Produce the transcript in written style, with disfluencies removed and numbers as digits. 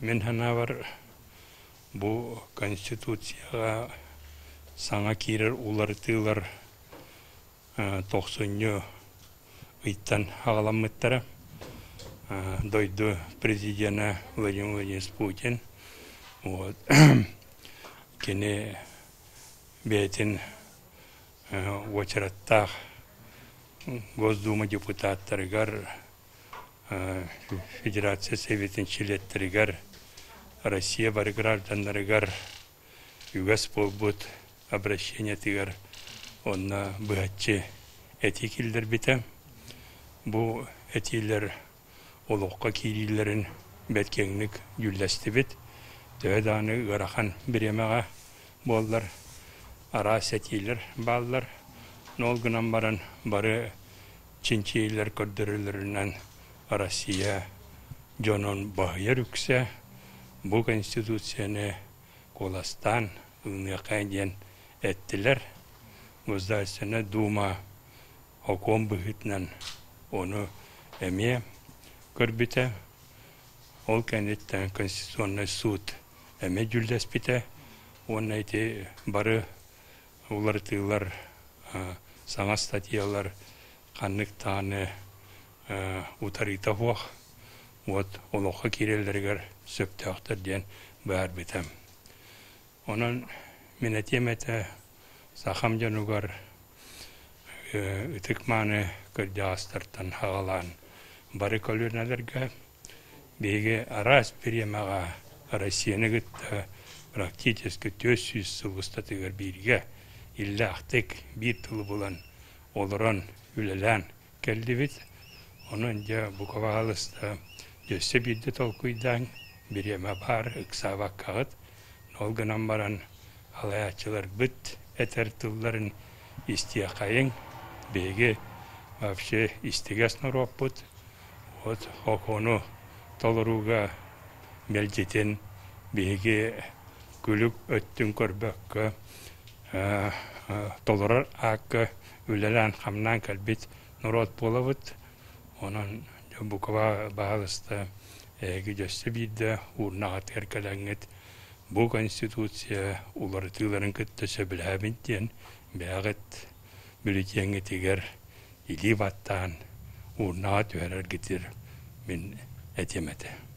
menhana var bu konstitusiyaga sana kirer ulartılar 90 itten halamettere doydu prezident Vladimir Putin o kene betin uçratta Gosduma deputatları gar Federasyon Sevetin Çiletleri gar Rusya var grandanları gar Yugospolbut abraşyeni tigar onna bıhatçı etikiller bite bu etiler olukka kirillerin betkenlik yüllesti bit dödanı garahan biremega bollar aras etiler ballar nolgunan baran barı çinçiler kördürülerinden Rusya jonon bahya rükse bu konstitüsyonu kolastan ınnıqayden ettiler. Gözdarsına Duma hakom bühütnen onu emiye körbüte ol kendetten konstitüsyonu sud eme güldespite onun eti barı ulartılar sana statiyalar kanlık tane utarita huaq ot oloqqa kirellerger söptaqtır diyen bär bitem onun menetemete sahamjanugar itikmane kerdastartan hagalan barikolunalarga bege aras piremaga Rossiyanigit praktiski tösüz suvustatigar birge illahtik bir tulu bulan oluran ülelen keldivit onunca bu kovalısta göse bir de tolkuydan bir yeme bar ıksavak kağıt nolgunan baran alayatçılar büt etertılların istiyakayın bege vapşe istigasını robot ot hokonu toluruga melcetin bege gülük öttün körbökkü tolurar akkı ülelen hamdan kalbit nurot bulavut onun bu kaba bağlısta gücüse bir de urnağa terkelenet bu konstitüsiya ularıtıların küttüse bilhabintiyen beğet bülütiyeni tiger ili vattan urnağa törer getir min etemete.